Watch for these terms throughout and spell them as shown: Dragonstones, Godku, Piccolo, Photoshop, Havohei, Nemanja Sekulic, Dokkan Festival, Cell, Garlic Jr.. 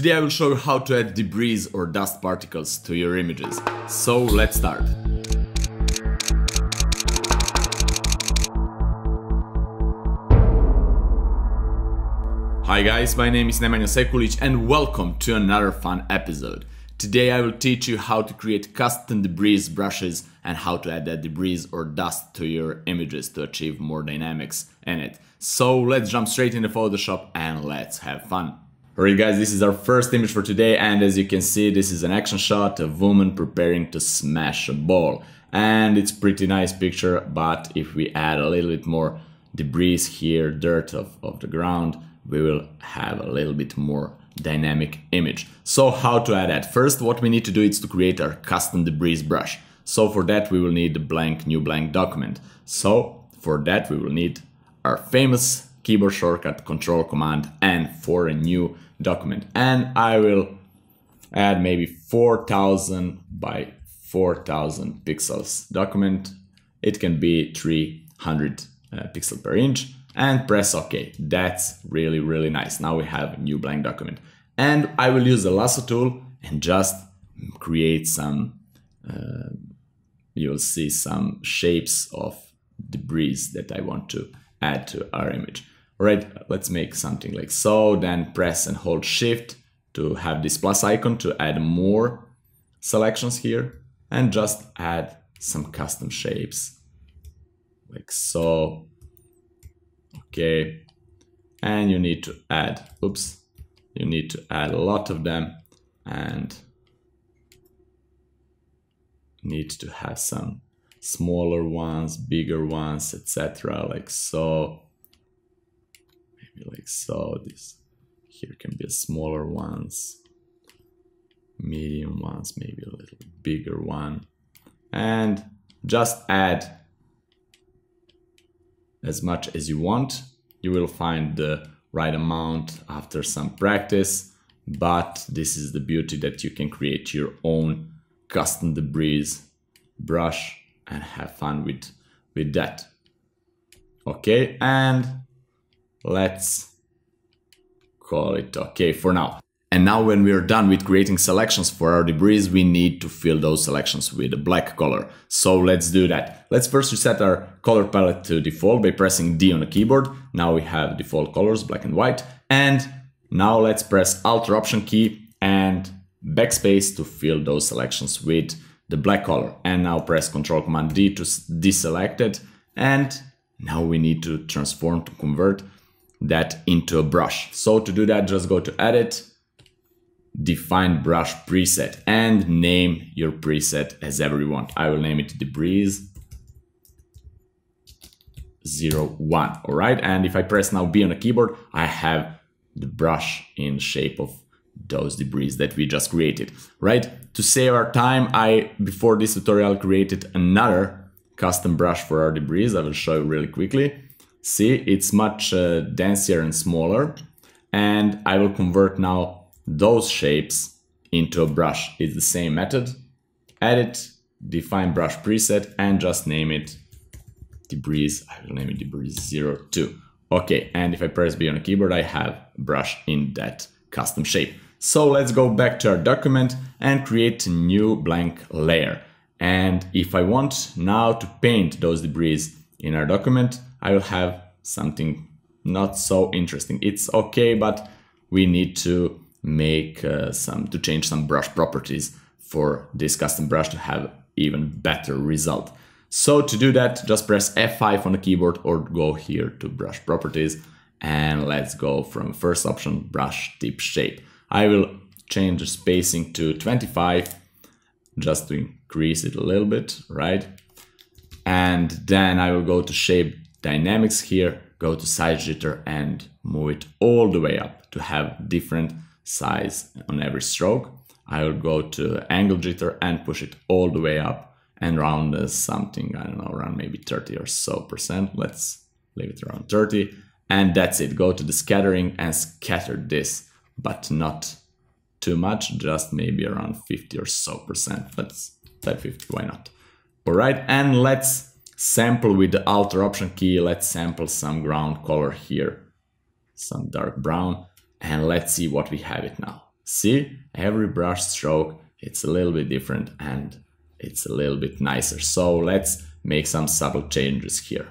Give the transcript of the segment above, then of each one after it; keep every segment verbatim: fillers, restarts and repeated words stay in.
Today I will show you how to add debris or dust particles to your images. So let's start. Hi guys, my name is Nemanja Sekulic and welcome to another fun episode. Today I will teach you how to create custom debris brushes and how to add that debris or dust to your images to achieve more dynamics in it. So let's jump straight into Photoshop and let's have fun. Alright guys, this is our first image for today and as you can see this is an action shot, a woman preparing to smash a ball. And it's pretty nice picture, but if we add a little bit more debris here, dirt of, of the ground, we will have a little bit more dynamic image. So how to add that? First what we need to do is to create our custom debris brush. So for that we will need a blank, new blank document. So for that we will need our famous keyboard shortcut Control Command N for a new document, and I will add maybe four thousand by four thousand pixels document. It can be three hundred uh, pixels per inch, and press OK. That's really really nice. Now we have a new blank document, and I will use the lasso tool and just create some uh, you'll see some shapes of debris that I want to add to our image. All right, let's make something like so, then press and hold shift to have this plus icon to add more selections here, and just add some custom shapes like so. Okay, and you need to add, oops, you need to add a lot of them and need to have some smaller ones, bigger ones, et cetera like so. Like so, this here can be smaller ones, medium ones, maybe a little bigger one, and just add as much as you want. You will find the right amount after some practice, but this is the beauty that you can create your own custom debris brush and have fun with with that. Okay, and let's call it okay for now. And now when we are done with creating selections for our debris, we need to fill those selections with a black color. So let's do that. Let's first reset our color palette to default by pressing D on the keyboard. Now we have default colors, black and white. And now let's press Alt or Option key and backspace to fill those selections with the black color. And now press Control Command D to deselect it. And now we need to transform to convert that into a brush. So to do that, just go to Edit, Define Brush Preset, and name your preset as ever you want. I will name it Debris zero one. All right, and if I press now B on the keyboard, I have the brush in shape of those debris that we just created, right? To save our time, I, before this tutorial, created another custom brush for our debris. I will show you really quickly. See, it's much uh, denser and smaller, and I will convert now those shapes into a brush. It's the same method. Edit, Define Brush Preset, and just name it Debris. I will name it Debris zero two. Okay, and if I press B on the keyboard, I have a brush in that custom shape. So let's go back to our document and create a new blank layer. And if I want now to paint those debris in our document, I will have something not so interesting. It's okay, but we need to make uh, some, to change some brush properties for this custom brush to have even better result. So to do that, just press F five on the keyboard or go here to brush properties, and let's go from first option, brush tip shape. I will change the spacing to twenty-five just to increase it a little bit, right? And then I will go to shape dynamics here, go to size jitter and move it all the way up to have different size on every stroke. I will go to angle jitter and push it all the way up and round uh, something, I don't know, around maybe thirty or so percent. Let's leave it around thirty. And that's it. Go to the scattering and scatter this, but not too much, just maybe around fifty or so percent. Let's type fifty, why not? All right, and let's sample with the Alt or Option key. Let's sample some ground color here, some dark brown, and let's see what we have it now. See, every brush stroke, it's a little bit different and it's a little bit nicer. So let's make some subtle changes here.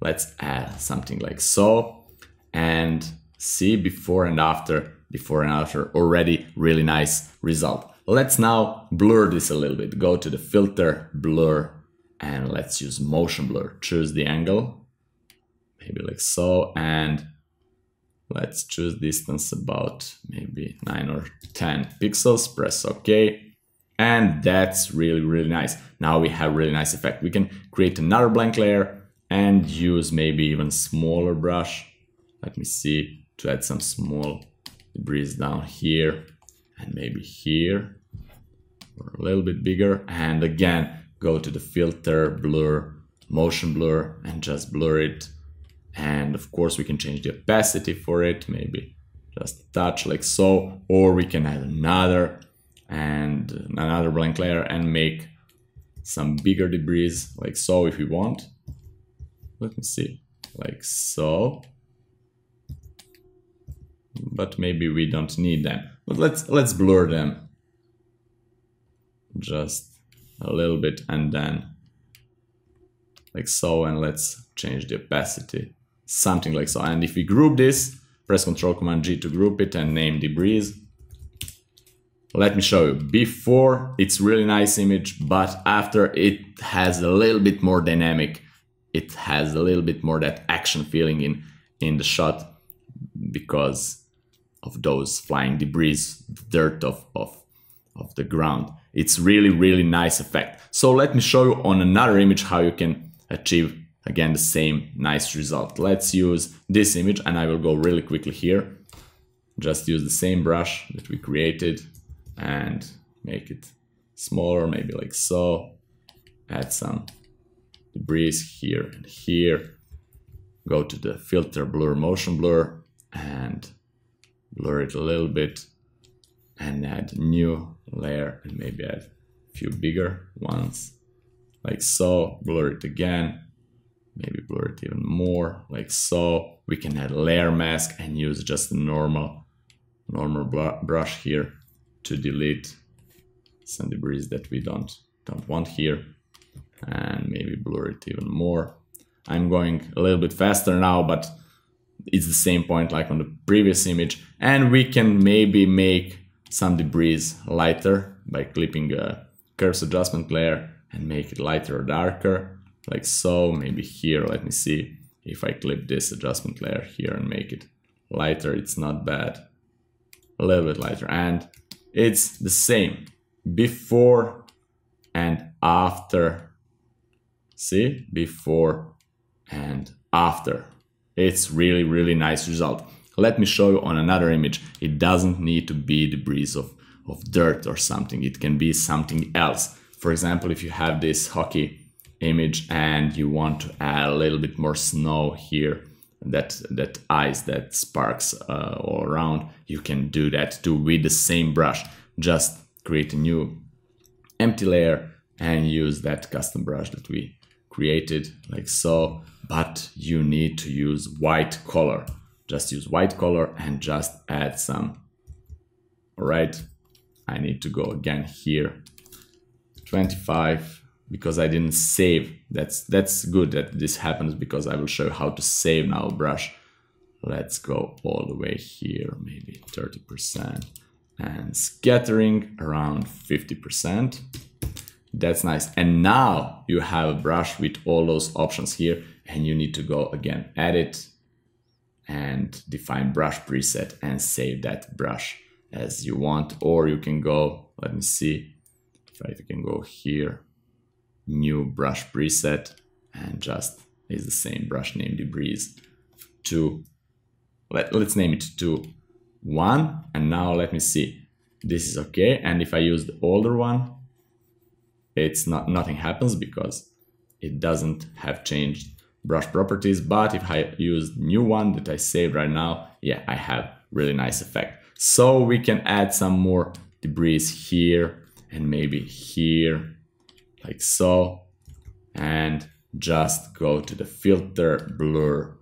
Let's add something like so, and see, before and after, before and after, already really nice result. Let's now blur this a little bit. Go to the filter, blur, and let's use motion blur. Choose the angle, maybe like so, and let's choose distance about maybe nine or ten pixels. Press OK. And that's really, really nice. Now we have really nice effect. We can create another blank layer and use maybe even smaller brush. Let me see, to add some small debris down here and maybe here, or a little bit bigger. And again, go to the filter, blur, motion blur, and just blur it. And of course we can change the opacity for it, maybe just a touch like so, or we can add another and another blank layer and make some bigger debris like so if we want. Let me see, like so, but maybe we don't need them, but let's let's blur them just a little bit and then like so, and let's change the opacity, something like so. And if we group this, press Ctrl Command G to group it and name debris. Let me show you. Before, it's really nice image, but after it has a little bit more dynamic. It has a little bit more that action feeling in, in the shot because of those flying debris, the dirt of, of, of the ground. It's really, really nice effect. So let me show you on another image how you can achieve again the same nice result. Let's use this image and I will go really quickly here. Just use the same brush that we created and make it smaller, maybe like so. Add some debris here and here. Go to the filter, blur, motion blur, and blur it a little bit and add new layer and maybe add a few bigger ones like so. Blur it again, maybe blur it even more like so. We can add a layer mask and use just a normal, normal brush here to delete some debris that we don't don't want here, and maybe blur it even more. I'm going a little bit faster now, but it's the same point like on the previous image. And we can maybe make some debris lighter by clipping a curves adjustment layer and make it lighter or darker like so. Maybe here, let me see if I clip this adjustment layer here and make it lighter. It's not bad, a little bit lighter, and it's the same before and after. See, before and after. It's really, really nice result. Let me show you on another image. It doesn't need to be debris of, of dirt or something. It can be something else. For example, if you have this hockey image and you want to add a little bit more snow here, that that ice that sparks uh, all around, you can do that too with the same brush. Just create a new empty layer and use that custom brush that we created like so, but you need to use white color. Just use white color and just add some. All right, I need to go again here, twenty-five, because I didn't save. That's that's good that this happens because I will show you how to save now brush. Let's go all the way here, maybe thirty percent, and scattering around fifty percent. That's nice. And now you have a brush with all those options here, and you need to go again, edit, and define brush preset and save that brush as you want. Or you can go, let me see if I can go here, new brush preset, and just is the same brush name debris to let, let's name it to one. And now let me see, this is okay. And if I use the older one, it's not, nothing happens because it doesn't have changed brush properties. But if I use new one that I saved right now, yeah, I have really nice effect. So we can add some more debris here and maybe here like so, and just go to the filter, blur,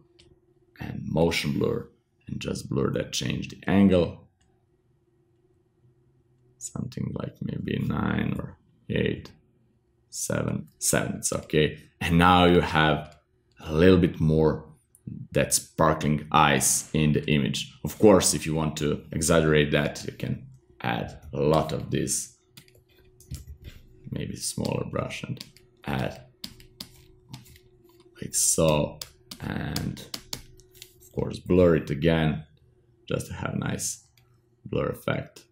and motion blur, and just blur that, change the angle, something like maybe nine or eight, seven, seven, it's okay. And now you have a little bit more that sparkling ice in the image. Of course, if you want to exaggerate that, you can add a lot of this, maybe smaller brush and add like so, and of course blur it again just to have a nice blur effect.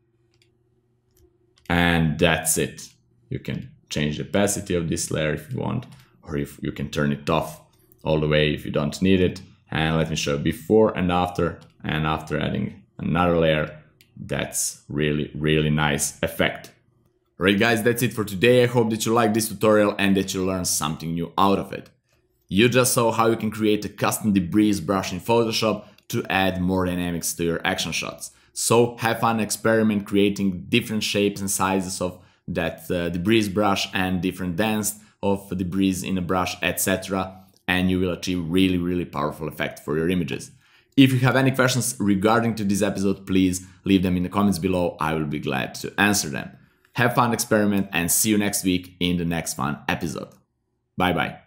And that's it. You can change the opacity of this layer if you want, or if you can turn it off all the way if you don't need it. And let me show before and after, and after adding another layer. That's really, really nice effect. Alright guys, that's it for today. I hope that you liked this tutorial and that you learned something new out of it. You just saw how you can create a custom debris brush in Photoshop to add more dynamics to your action shots. So have fun, experiment creating different shapes and sizes of that uh, debris brush and different dents of debris in a brush, et cetera. And you will achieve really, really powerful effect for your images. If you have any questions regarding to this episode, please leave them in the comments below. I will be glad to answer them. Have fun, experiment, and see you next week in the next fun episode. Bye bye.